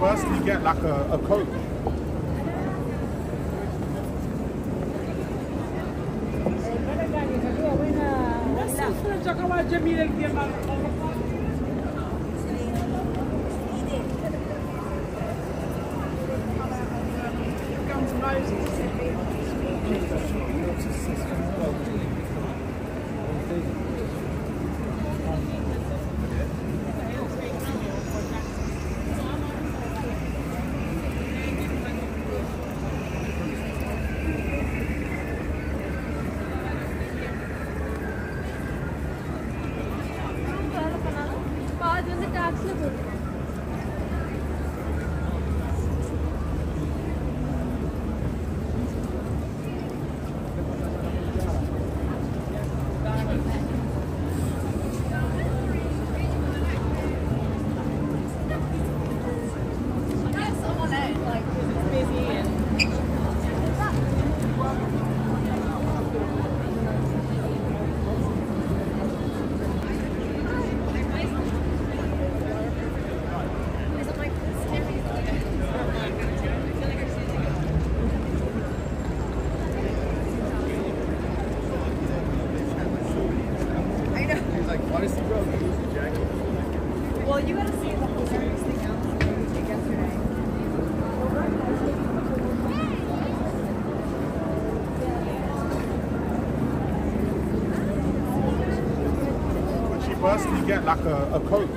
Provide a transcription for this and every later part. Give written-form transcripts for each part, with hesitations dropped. First, you get like a coach. First, you get like a coach.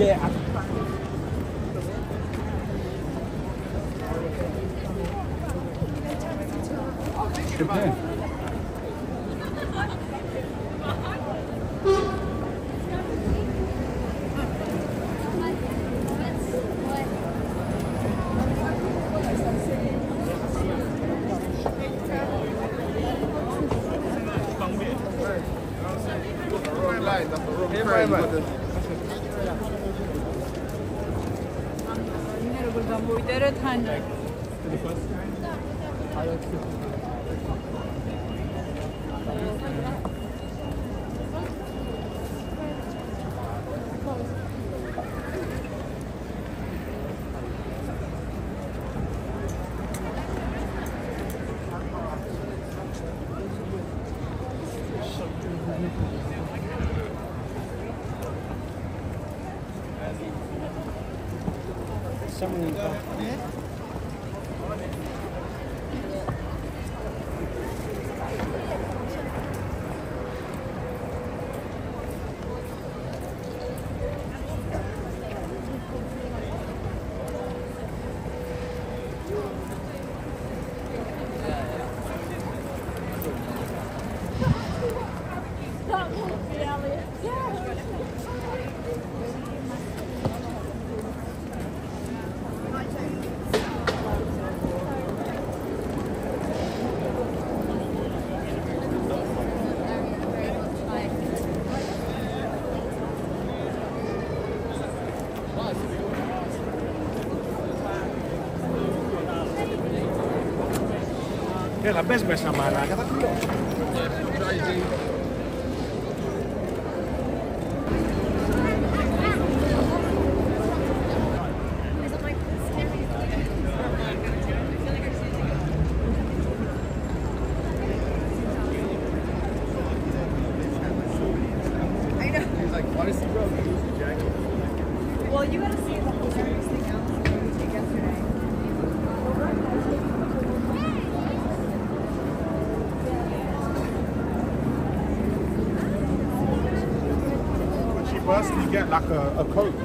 Yeah. Okay. Έλα, μπες μέσα, μαλάκα, θα κλειώσει. Get like a coach.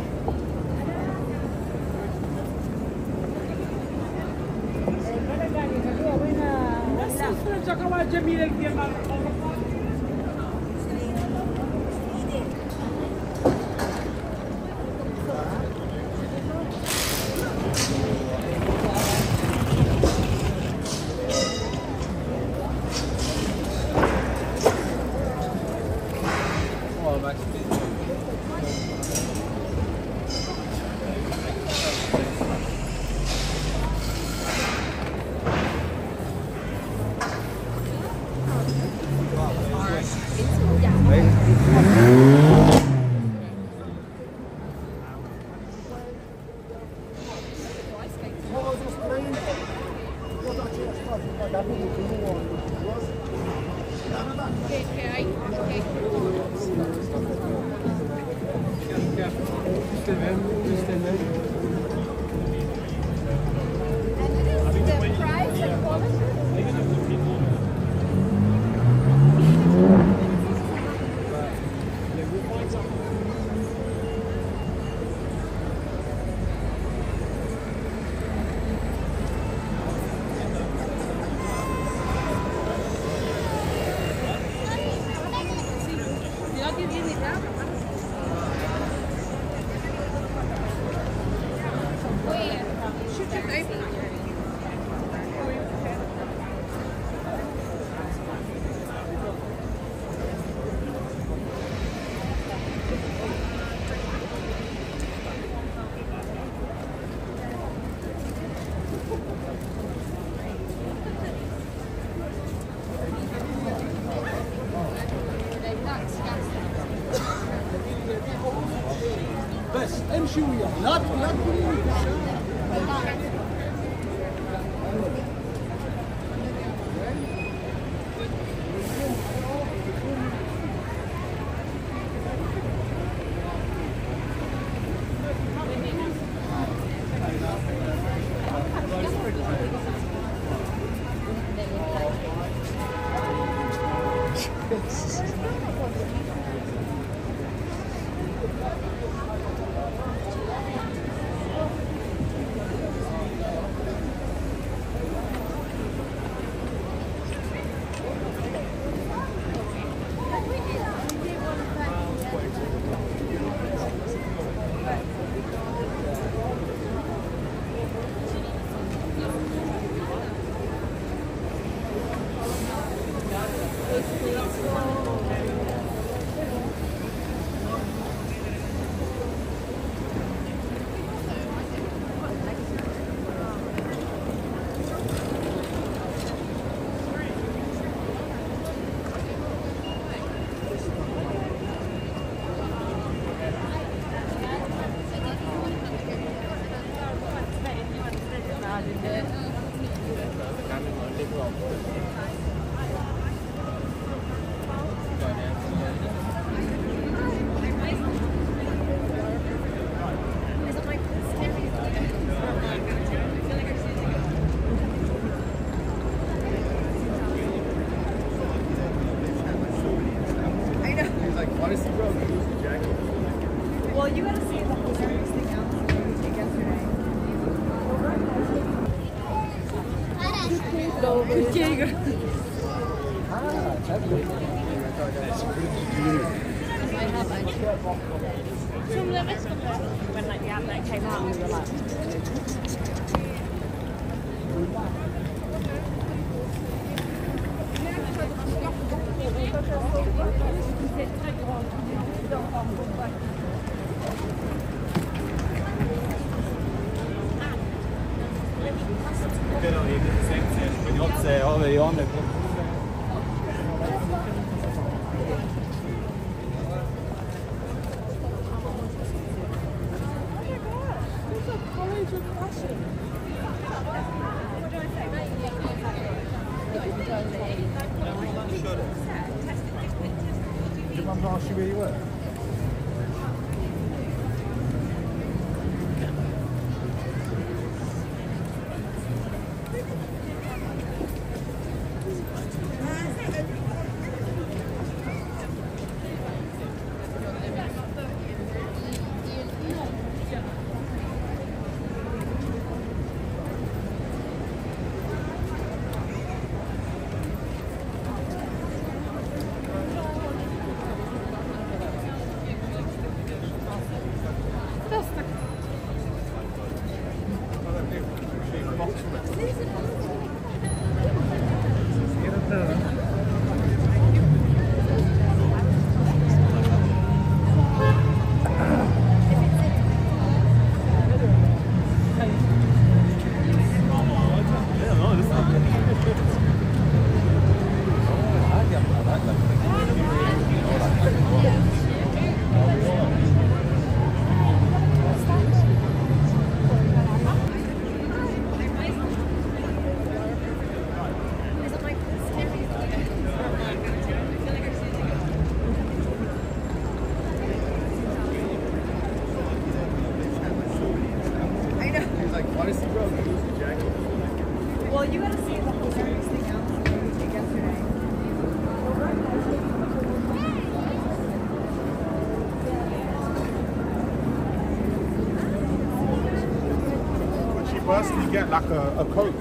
Get like a coach.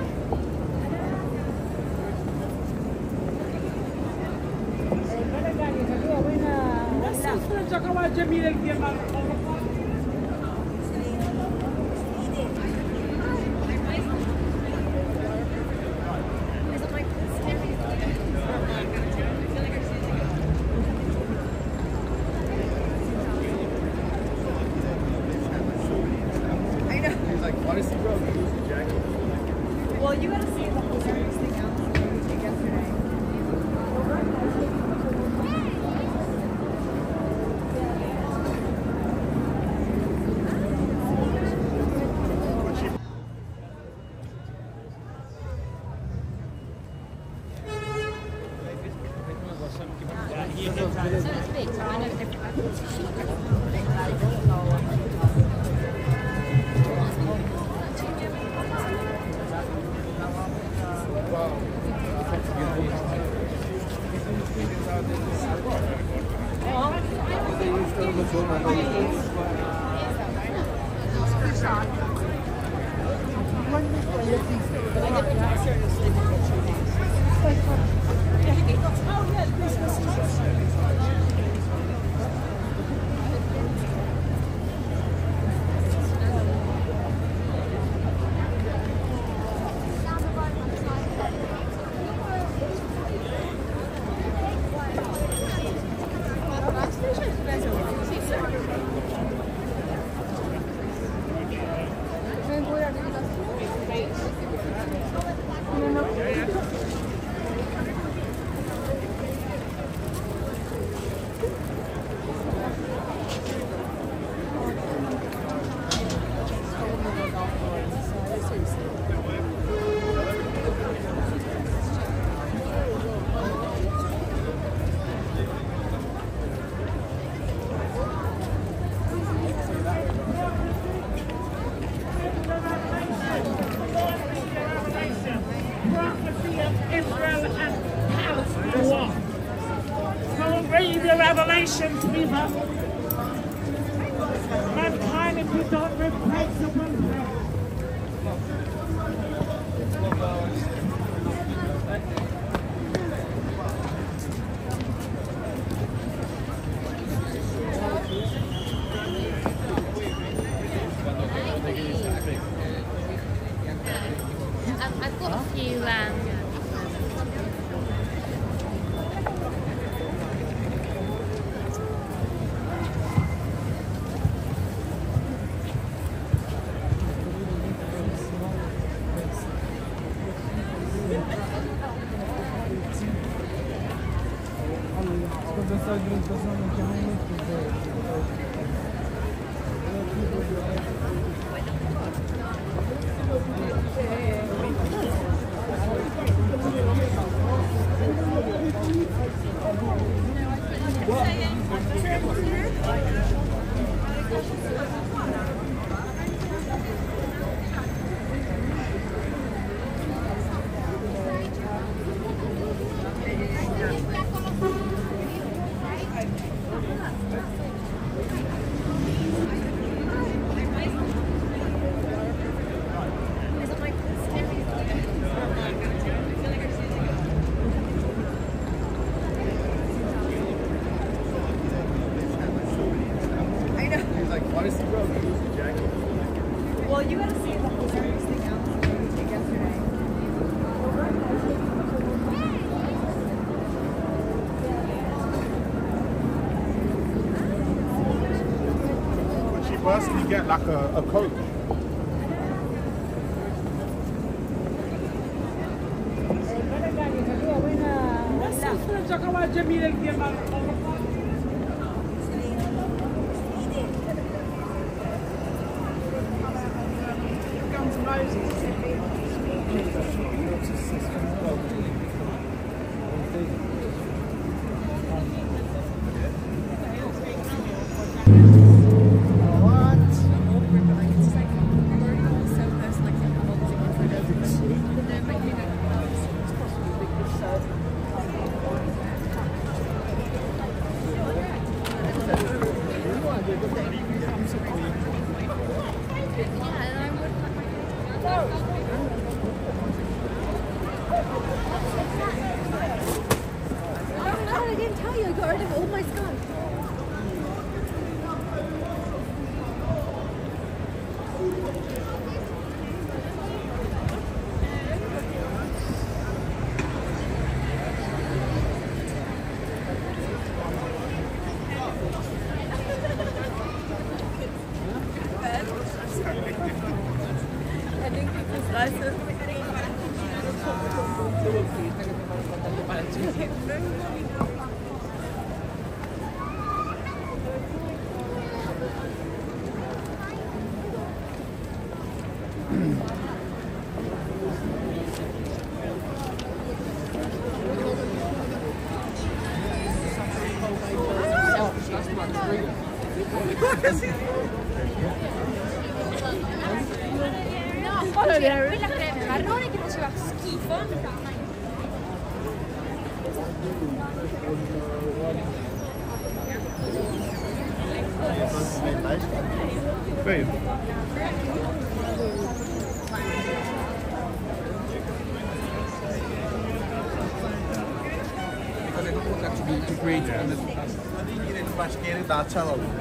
prophecy of Israel and Palestine. So read the Revelations, people. Mankind, if you don't repent, you will fail. I've got a few get like a coach. Tell them.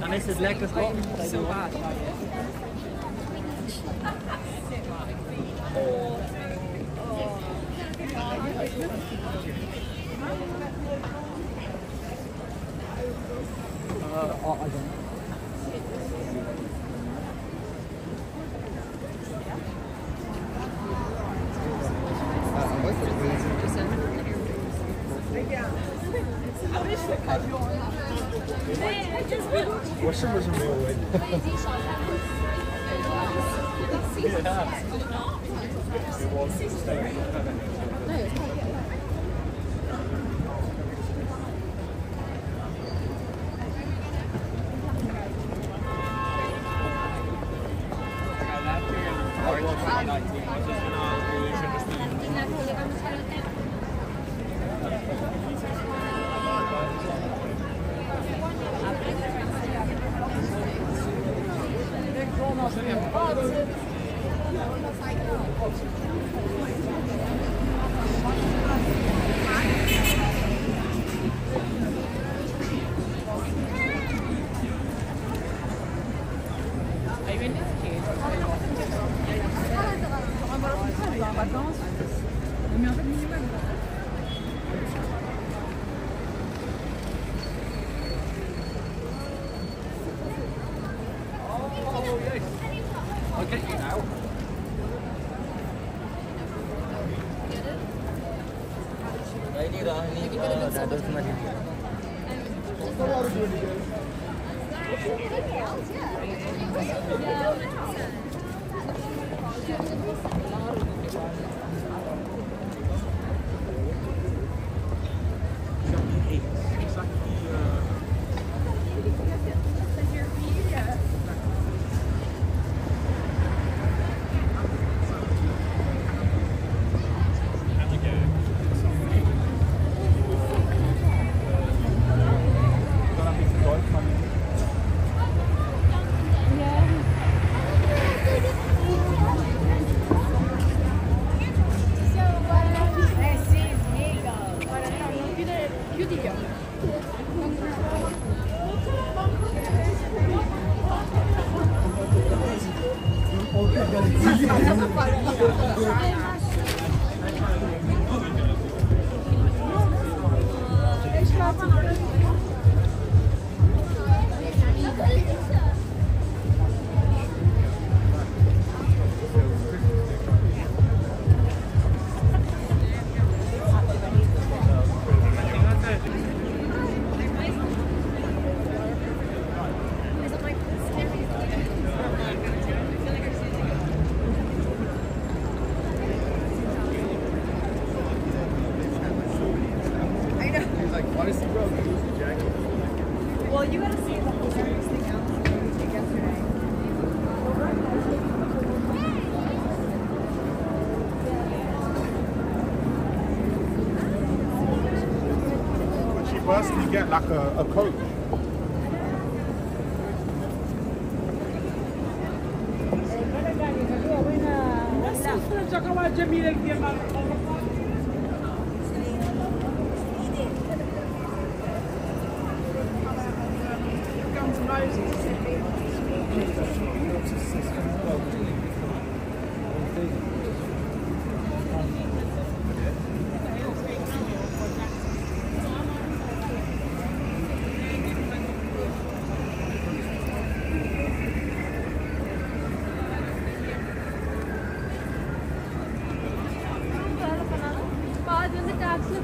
Dann ist es lecker so hart. Washroom was a real win. It was. You get like a coach. Thank you.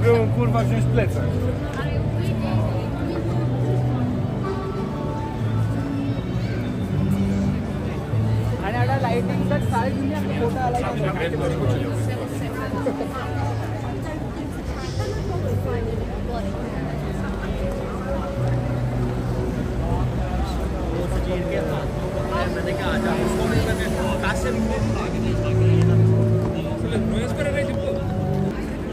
Mogę kurwa wziąć plecak. And at a lighting that side in the photo like Thank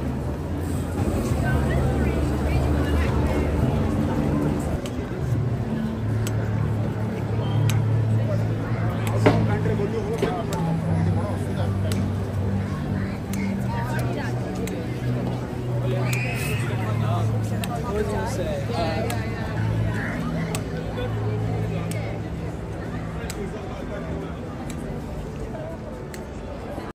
you. say.